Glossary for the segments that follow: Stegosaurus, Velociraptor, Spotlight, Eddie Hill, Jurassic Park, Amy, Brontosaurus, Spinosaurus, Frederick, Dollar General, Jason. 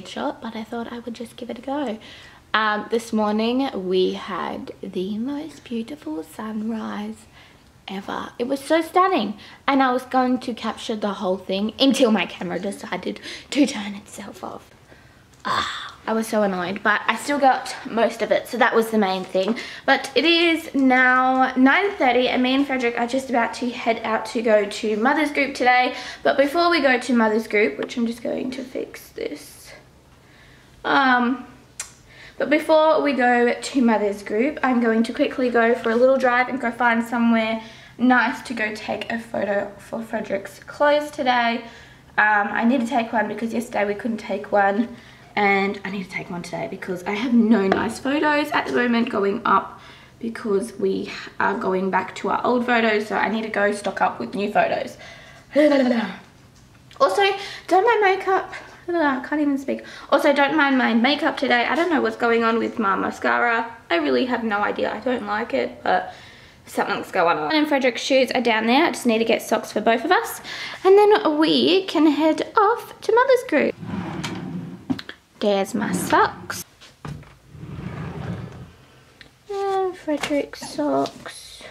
weird shot, but I thought I would just give it a go. This morning we had the most beautiful sunrise ever. It was so stunning, and I was going to capture the whole thing until my camera decided to turn itself off. I was so annoyed, but I still got most of it, so that was the main thing. But it is now 9:30 and me and Frederick are just about to head out to go to Mother's Group today. But before we go to Mother's Group, which I'm just going to fix this. But before we go to Mother's Group, I'm going to quickly go for a little drive and go find somewhere nice to go take a photo for Frederick's clothes today. I need to take one because yesterday we couldn't take one. And I need to take one today because I have no nice photos at the moment going up because we are going back to our old photos, so I need to go stock up with new photos. Also, don't mind makeup. I can't even speak. Also, don't mind my makeup today. I don't know what's going on with my mascara. I really have no idea. I don't like it, but something's going on. And Frederick's shoes are down there. I just need to get socks for both of us. And then we can head off to Mother's Group. There's my socks. And Frederick's socks.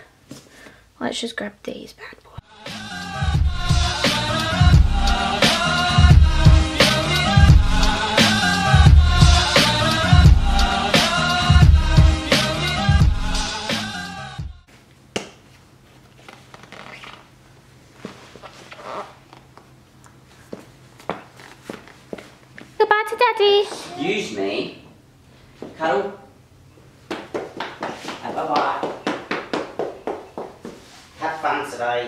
Let's just grab these bad boys. Excuse me. Cuddle. Bye bye. Have fun today.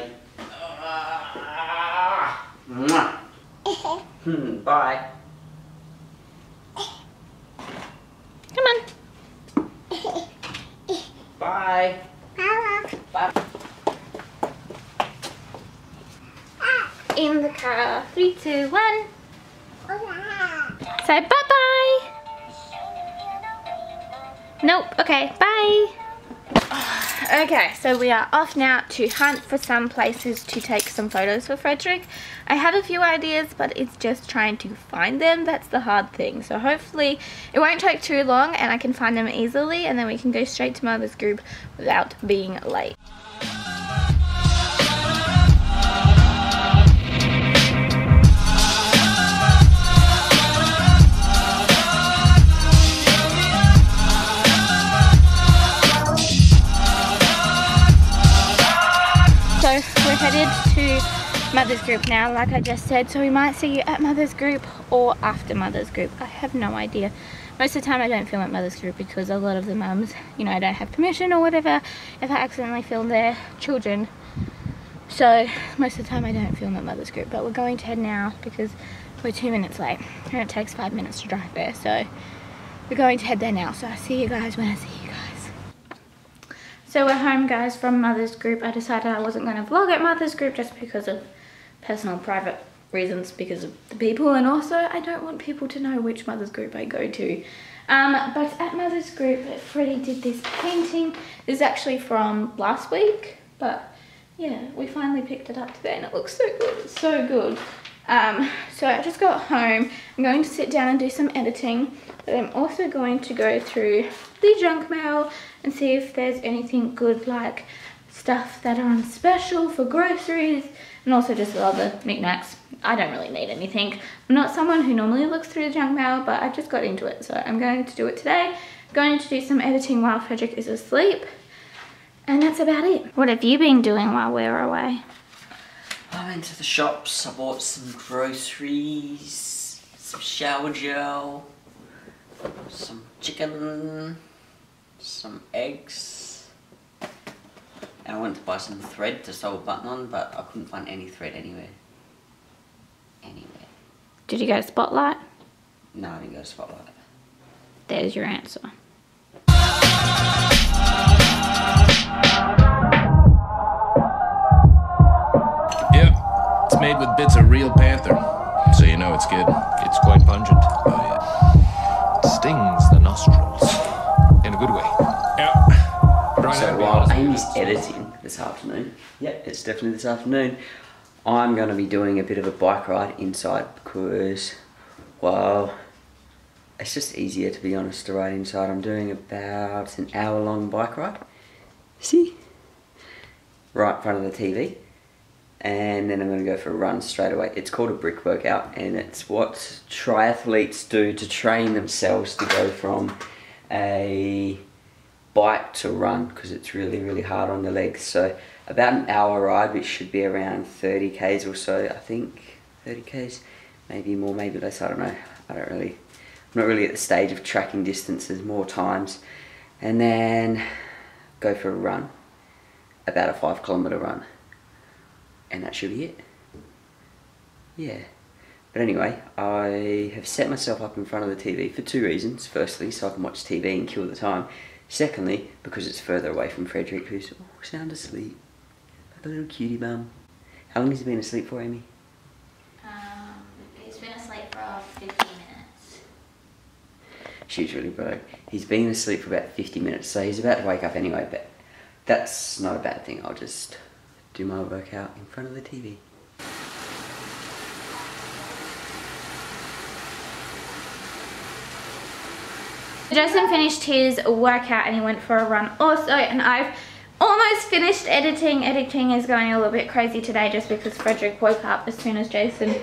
Bye. Come on. Bye. Bye. In the car. 3, 2, 1. Say bye-bye. Nope. Okay, bye. Okay, so we are off now to hunt for some places to take some photos for Frederick. I have a few ideas, but it's just trying to find them. That's the hard thing. So hopefully it won't take too long and I can find them easily, and then we can go straight to Mother's Group without being late. Mother's Group now, like I just said, so we might see you at Mother's Group or after Mother's Group. I have no idea. Most of the time I don't film at Mother's Group because a lot of the mums, you know, don't have permission or whatever if I accidentally film their children. So most of the time I don't film at Mother's Group, but we're going to head now because we're 2 minutes late and it takes 5 minutes to drive there, so we're going to head there now. So I'll see you guys when I see you guys. So we're home, guys, from Mother's Group. I decided I wasn't going to vlog at Mother's Group just because of personal private reasons, because of the people, and also I don't want people to know which Mother's Group I go to. But at Mother's Group, Freddie did this painting. This is actually from last week, but yeah, we finally picked it up today and it looks so good. It's so good. So I just got home. I'm going to sit down and do some editing, but I'm also going to go through the junk mail and see if there's anything good, like stuff that are on special for groceries, and also just other knickknacks. I don't really need anything. I'm not someone who normally looks through the junk mail, but I just got into it, so I'm going to do it today. I'm going to do some editing while Frederick is asleep, and that's about it. What have you been doing while we're away? I went to the shops, I bought some groceries, some shower gel, some chicken, some eggs, and I went to buy some thread to sew a button on, but I couldn't find any thread anywhere. Did you go to Spotlight? No, I didn't go to Spotlight. There's your answer. Yep, it's made with bits of real panther, so you know it's good. It's quite pungent. Oh, yeah. It stings the nostrils. In a good way. Yeah. Right, so while Amy's editing this afternoon, yep, it's definitely this afternoon, I'm going to be doing a bit of a bike ride inside because, well, it's just easier, to be honest, to ride inside. I'm doing about an hour-long bike ride. See? Right in front of the TV. And then I'm going to go for a run straight away. It's called a brick workout, and it's what triathletes do to train themselves to go from a bike to run, because it's really, really hard on the legs. So about an hour ride, which should be around 30 Ks or so, I think. 30 Ks, maybe more, maybe less, I don't know. I'm not really at the stage of tracking distances, more times. And then go for a run, about a 5 kilometer run. And that should be it. Yeah. But anyway, I have set myself up in front of the TV for two reasons. Firstly, so I can watch TV and kill the time. Secondly, because it's further away from Frederick, who's sound asleep. Like a little cutie bum. How long has he been asleep for, Amy? He's been asleep for 15 minutes. She's really broke. He's been asleep for about 50 minutes, so he's about to wake up anyway, but that's not a bad thing. I'll just do my workout in front of the TV. Jason finished his workout and he went for a run also, and I've almost finished editing. Editing is going a little bit crazy today just because Frederick woke up as soon as Jason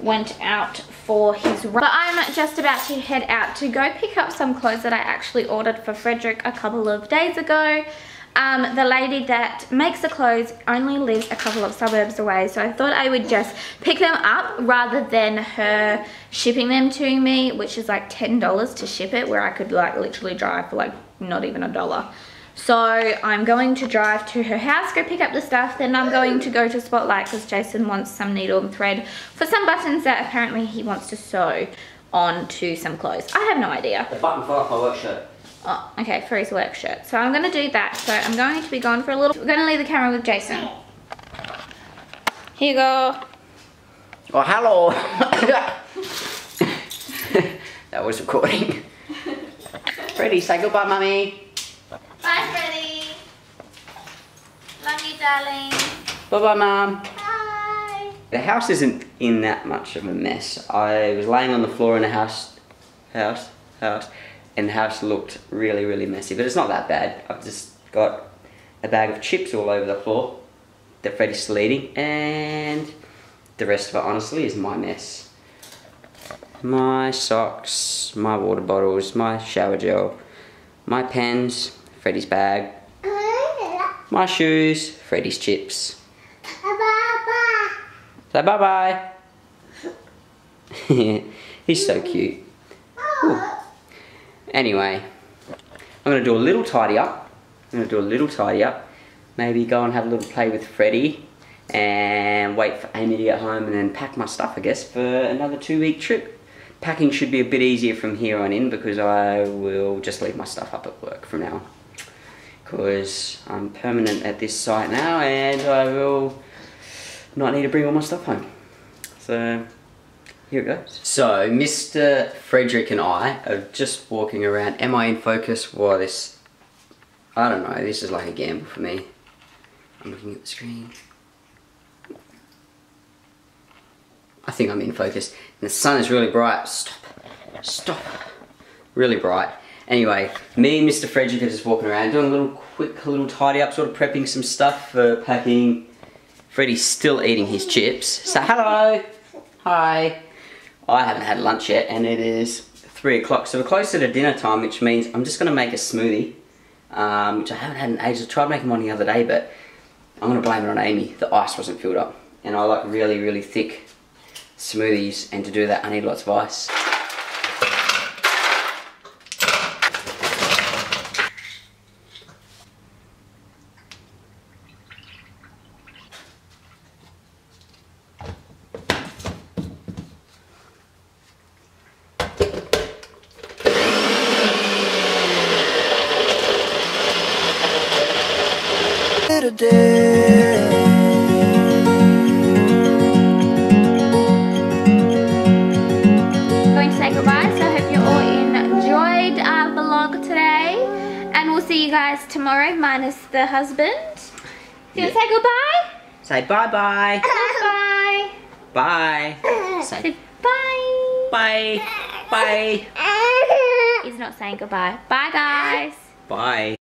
went out for his run. But I'm just about to head out to go pick up some clothes that I actually ordered for Frederick a couple of days ago. The lady that makes the clothes only lives a couple of suburbs away, so I thought I would just pick them up rather than her shipping them to me, which is like $10 to ship it, where I could like literally drive for like not even $1. So I'm going to drive to her house, go pick up the stuff, then I'm going to go to Spotlight because Jason wants some needle and thread for some buttons that apparently he wants to sew onto some clothes. I have no idea. The button fell off my work shirt. Oh, okay, for his work shirt. So I'm going to do that. So I'm going to be gone for a little. We're going to leave the camera with Jason. Here you go. Oh, hello. That was recording. Freddie, say goodbye, Mummy. Bye, Freddie. Love you, darling. Bye-bye, Mum. Bye. The house isn't in that much of a mess. I was laying on the floor in a house. And the house looked really, really messy, but it's not that bad. I've just got a bag of chips all over the floor that Freddie's still eating, and the rest of it, honestly, is my mess. My socks, my water bottles, my shower gel, my pens, Freddie's bag, my shoes, Freddie's chips. Say bye-bye. He's so cute. Ooh. Anyway, I'm going to do a little tidy up. Maybe go and have a little play with Freddie and wait for Amy to get home and then pack my stuff, I guess, for another 2-week trip. Packing should be a bit easier from here on in because I will just leave my stuff up at work from now on. Because I'm permanent at this site now and I will not need to bring all my stuff home. So here it goes. So, Mr. Frederick and I are just walking around. Am I in focus? Well, this, I don't know, this is like a gamble for me. I'm looking at the screen. I think I'm in focus. And the sun is really bright. Stop. Really bright. Anyway, me and Mr. Frederick are just walking around, doing a little quick, little tidy up, sort of prepping some stuff for packing. Freddie's still eating his chips. So, hello. Hi, I haven't had lunch yet and it is 3 o'clock, so we're closer to dinner time, which means I'm just going to make a smoothie, which I haven't had in ages. I tried making one the other day, but I'm going to blame it on Amy. The ice wasn't filled up, and I like really, really thick smoothies, and to do that I need lots of ice. Tomorrow, minus the husband. Do you want to say goodbye? Say bye-bye. Bye. Bye. Bye. Say bye. Bye. Bye. is not saying goodbye. Bye guys. Bye.